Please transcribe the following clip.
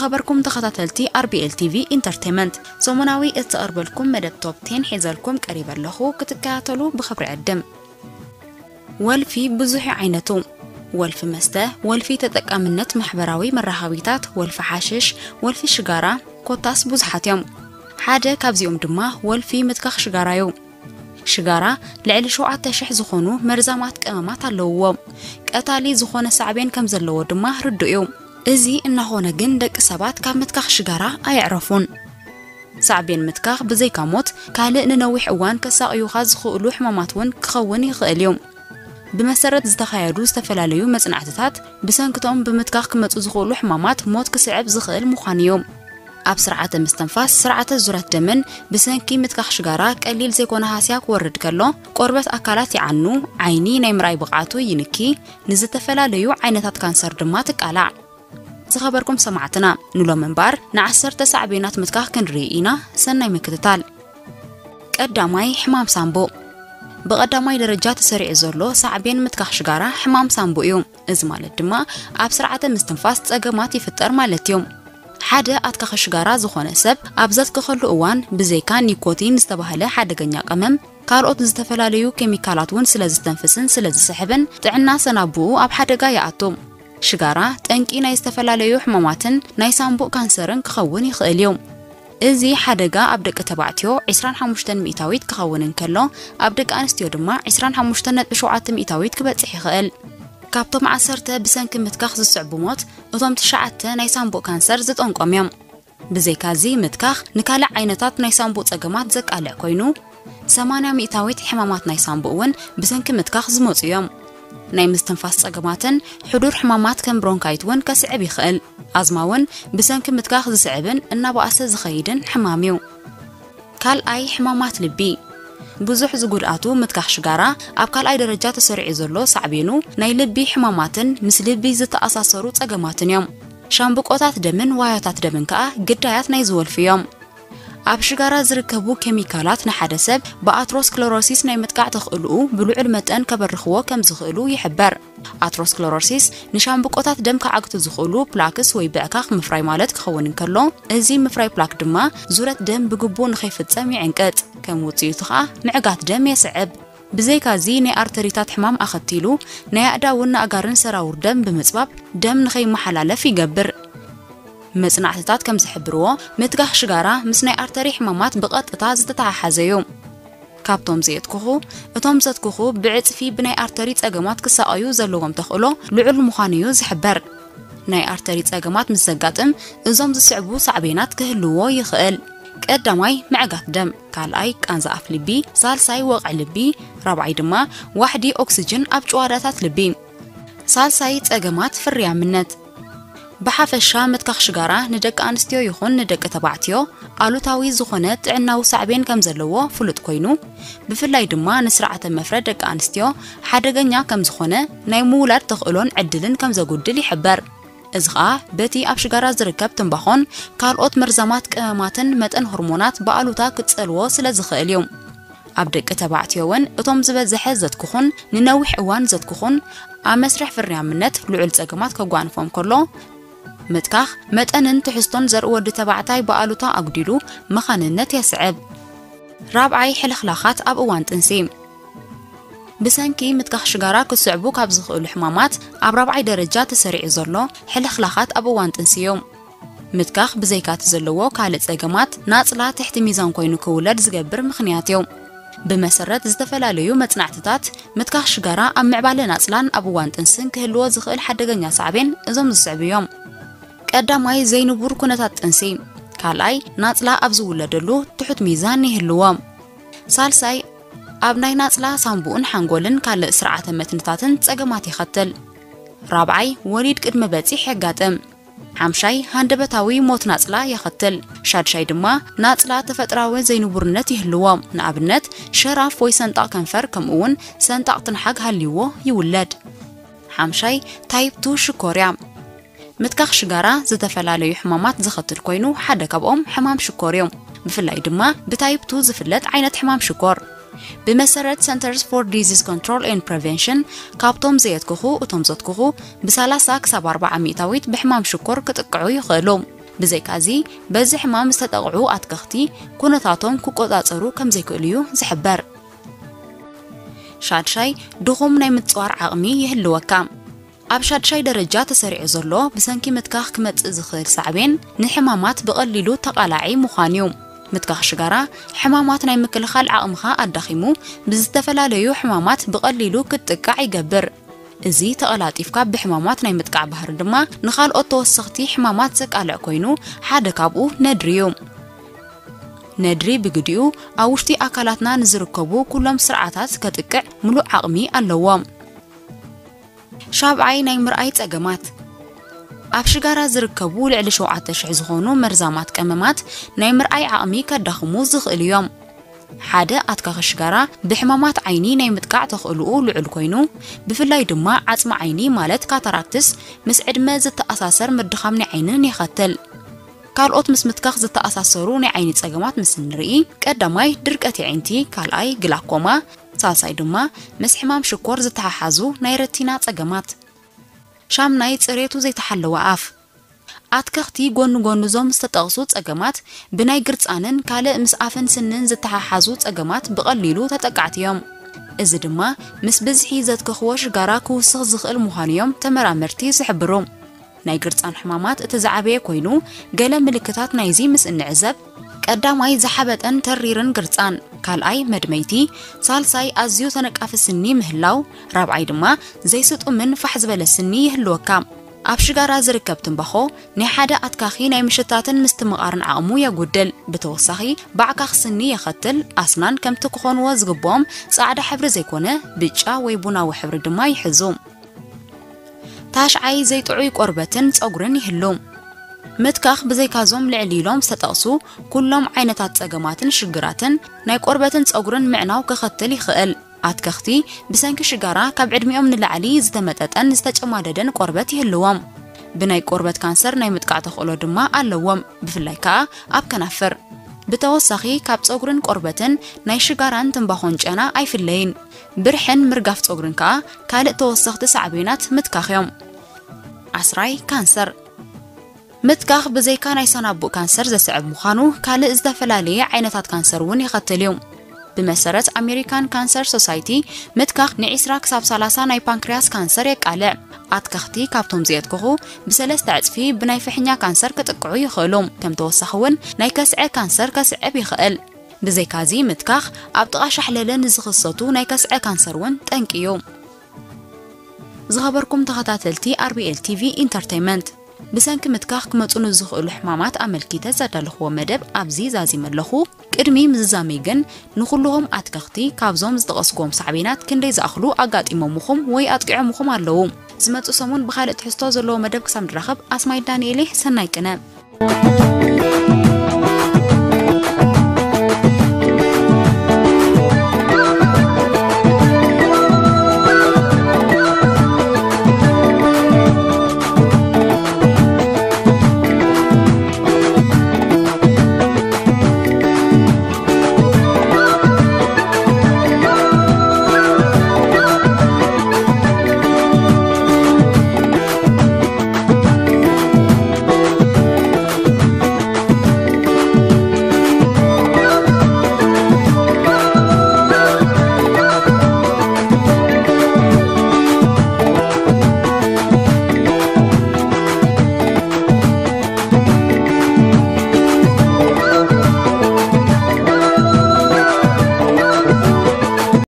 خبركم تخطط التي RBL TV Entertainment سومناوي اتقربلكم مدى التوب 10 حيزالكم قريبا لخو كتكاتلو بخبر عدم والفي بزح عينتو والفي مسته والفي تتقامنت محبراوي مرهاويتات والفي حاشش والفي شجارة كوتاس بزحات يوم حاجة كابزيوم دماه والفي متكخ شجارة يوم شجارة لعل شو عتشح زخونو مرزامات كأمامات اللووم كأتالي زخون سعبين كم زلو دماه ردو يوم إزي إن هون جندك سبات كم متكخ شجارة أيعرفون سعبين متكخ بزي كموت كالئن نوح أوان كسا يخاز خؤلو حماماتون كخوني خاليوم بمسرد زتخيلو استفلاليو مزنعتات بسانكتهم بمتكخ كمتو زخولو حمامات موت كسعب زخيل مخانيوم أب سرعة مستنفاس سرعة الزرة دمن بسنكي متكخ شجارة قليل زيكونا هاسياك ورد كله قربت أكلات عنو عيني نيمراي بقعتو ينكي نزتفلاليو عينتات كانسر دماتك ألع زخبركم سمعتنا نلو منبار نعسر تسع بينات متكخ كنريئينا سنة مكتتال قداماي حمام سامبو بقداماي درجات سريع زولو سعبين متكخ شجارة حمام سامبو يوم إزمال الدماء أب سرعة مستنفاس تسقمات يفتر مالت يوم حدا أتكخ شجارة زخون سب أبزت كخلو أوان بزيكان نيكوتين استبهله حدا جنيا قمم كارؤت زتفلاليو كيميكالاتون سلز تنفسن سلز سحبن تعنا سنابو أب حدا جاي أتوم شجارة تنكي ناي استفلاليو حماماتن ناي سامبو كانسرن كخوني خاليوم إزي حدا جا أبدك تبعتيو 25 مئتاويت كخونن كله أبدك أنستيو دما 25 بشوعات مئتاويت كبتحي خال كابتم عسرته بسنك متكخ الصعبومات وضم تشعته نيسامبو كانسر زت أنقم يوم بزي كازي متكخ نكالع عينتات نيسامبو تقمات زك على كوينو سمانة مئتاويت حمامات نيسامبوون بسنك متكخ زموت يوم نايم استنفاس تقماتن حضور حمامات كم برونكايتون كسعب يخل أزماون بسنك متكخ زسعبن إن بأس زخيدن حماميو كال أي حمامات لبي بزح زقراتو متكخ شجارة أبقى لأي درجات سريع زلو صعبينو ناي لبي حماماتن مثل لبي زت أساسرو تقماتن يوم شامبقوتات دمن وايوتات دمن كأه قدايات ناي زول في يوم أب شجارة زركبو كيميكالات نحدسب بأتروسكلوروسيس ناي متكع تخقلقو بلوع المتأن كبرخوو كم زخقلو يحبر أتروسكلوروسيس نشامبقوتات دم كعقت زخقلو بلاكس ويبعكاخ مفراي مالت كخونن كلو إزي مفراي بلاك دما زورت دم بقبو نخيف التسامي عنكت كموتي تخا معقات دم يسعب بزي كازي ناي أرتريتات حمام أخدتيلو ناي أداون أقارن سراور دم بمسبب دم نخي محلالة في قبر مصنعتات كم زحبروا متكخ شجارة مسناي أرتري حمامات بقطعة زتتحازيو كابتم زيتكخو اتم زتكخو بعت في بناي أرتري تقمات كسايو زلوهم تخلو لعل مخانيو زحبر ناي أرتري تقمات مسجاتم إنزم زصعبو صعبينات كهلو يخال قداماي معقات دم كالأي كأنزاف لبي سالساي وقع لبي رابعي دما وحدي أكسجين أبجواراتات لبي سالساي تقمات فريا منت بحفشة متكخ شجارة ندق أنستيو يخون ندق تبعتيو قالو تاوي زخونات عناو سعبين كم زلوو فلت كوينو بفلاي دما نسرعة مفرد دق أنستيو حدقنيا كم زخونة نايمو ولاد تخقلون عدلن كم زقودل يحبر إزغا بتي أب شجارة زركب تنبخون كالقوت مرزامات كأماتن متأن هرمونات بقالو تا كتسألوو سلا زخي اليوم أبدق تبعتيوون اتم زبت زحي زتكخون ننوح اوان زتكخون أمسرح في الريامنت لعل تقمات كوان فوم كله متكخ متأنن تحستون زر ورد تبعتاي بقالوتا أقديلو مخاننت يسعب رابعي حلخلاخات أب أوان تنسيم بسانكي متكخ شجارة كسعبو كابزخو الحمامات أب رابعي درجات سريع زرلو حلخلاخات أب أوان تنسيوم متكخ بزيكات زلوو كالت زيقمات ناطلا تحت ميزان كوينو كولد زقبر مخنياتيوم بمسرد زتفلاليو متنعتتات متكخ شجارة أب معبالي ناطلان أب أوان تنسين كهلو زخو الحدقنيا صعبين إزم زسعبيوم قداماي زينو بوركونتات تنسيم كالاي ناطلا ابز ولدلو تحت ميزان يهلوام سالساي ابناي ناطلا سامبون حنغولن كال سرعه متنتاتن تصقمات يختل رابعاي وليد قدمه بطي حغاطم حمشاي هندبتاوي موت ناطلا يختل شادشاي دما ناطلا تفطراوي زينو بورنت يهلوام نابنت شراف وي سنطا كنفر كمون سنطا تنحق هليوه يولد حمشاي تايب 2 شكوريا متكخ شجارة زتفلاليو حمامات زخطر كوينو حدا كابقوم حمام شكور يوم بفلاي دما بتايب 2 زفلت عينة حمام شكور بمسرد Centers for Disease Control and Prevention كابتوم زيتكخو وتمزتكخو بسالاساك 74 مئتاويت بحمام شكور كتقعو يخلوم بزيكازي بزي حمام استطاعو أتكختي كونتاتهم كقطعصرو كم زيكليو زحبر شادشاي دخوم ناي متصوار عقمي يهلوكام أب شادشاي درجات سريع زلو بسانكي متكخ كمت زخير صعبين نحمامات بقللو تقلعي مخانيوم متكخ شجرة حمامات ناي مكلخال عقمها أدخيمو بزتفلاليو حمامات بقللو كتكع يجبر إزي تقلاتيفك بحمامات ناي متكع بهر دما نخال أوتو سختي حمامات زكالع كوينو حادك أبو ندريوم ندري بجديو أوشتي أكلاتنا نزركبو كلهم سرعتات كتكع ملو عقمي اللوام شاب عين مرأيت أجمات أبشجارة زركبو لعل شوعتش عزغونو مرزامات كمامات نيمر أي عقمي كدخمو زخ اليوم حدا أتكخ شجرة بحمامات عيني نيمتكع تخلقو لعلكوينو بفلاي دماء عزم عيني مالت كاتراكتس مسعد مازت تأساسر مدخمني عينين يختل ካልኦት ምስ ምትካኽ ዝተኣሳሰሩ ናይ ዓይኒ ፀገማት ምስ ንርኢ ቀዳማይ ድርቀት ዓይንቲ ካልኣይ ግላኮማ ሳሳይ ድማ ምስ ሕማም ሽኮር ዝተሓሓዙ ናይ ረቲና ፀገማት ሻም ናይ ፅሬቱ ዘይተሓለወ ኣፍ ኣትክኽቲ ጎኑ ጎኑ ዞም ዝተጠቕሱ ፀገማት ብናይ ግርፃንን ካልእ ምስ ኣፈን ስንን ዝተሓሓዙ ፀገማት ብቐሊሉ ተጠቃዕቲ እዮም እዚ ድማ ምስ ብዝሒ ዘትክኽዎ ሽጋራ ክውስኽ ዝኽእል ምዃኑ እዮም ተመራመርቲ ዝሕብሩ ናይ ግርፃን ሕማማት እተዛዓበየ ኮይኑ ገለ ምልክታት ናይዚ ምስ እንዕዘብ ቀዳማይ ዝሓበጠን ተሪርን ግርፃን ካልኣይ መድመይቲ ሳልሳይ ኣዝዩ ተነቃፊ ስኒ ምህላው ራብዓይ ድማ ዘይስጡ ምን ፋሕ ዝበለ ስኒ ይህልወካ ኣብ ሽጋራ ዝርከብ ትንበኾ ናይ ሓደ ኣትካኺ ናይ ምሽታትን ምስትምቓርን ዓቕሙ የጉድል ብተወሳኺ ባዕካኽ ስኒ የኸትል ኣስናን ከምቲ ክኾንዎ ዝግብኦም ፃዕዳ ሕብሪ ዘይኮነ ብጫ ወይ ቡናዊ ሕብሪ ድማ ይሕዙ تاشعي زي طعي قربتن صغرن يهلوم متكخ بزيكازوم لعليلوم ستقسو كلهم عينتات صقماتن شجراتن ناي قربتن صغرن معناو كختل يخال اتكختي بسانك شجره كبعد ميوم نلعلي زتمتتن استجماددن قربت يهلوم بناي قربت كانسر ناي متقع تخلو دما اللوم بفلايكا اب كنافر بتوسخي كاب صغرن قربتن ناي شجران تنبخون جنا اي فلين برحن مرقف صغرن كا كالق توسخ تسع بينات متكخيوم عسراي كانسر متكخ بزي كان يصنابو كانسر زسعب مخانو كالق ازدفلالي عينتات كانسر ون يختليوم بمسرت امريكان كانسر سوسايتي متكخ نعسرا كساب سلاسا ناي بانكرياس كانسر يقلع أتكختي كابتم زيت كخو بسلاس تعتفي بناي فحنيا كانسر كتقعو يخلوم كم توسخون ناي كسع كانسر كسع بيخقل بزي كازي متكخ أبطغى شحللن زخصتو ناي كسع كانسرون تنكيو زخبركم تغطاتلتي RBL TV Entertainment بسانك متكخ كمتون الزخقل حمامات أملكيتا زدالخو مدب أبزي زازي ملخو كرمي مززاميجن نخلوهم أتكختي كابزوم زدغسكوم سعبينات كندي زأخلو أقاد إماموخم وي أتقعموخم اللوم زمت سمون بخالد حستوز اللو مدب كسام درخب أسماي دانيلي سنايكنا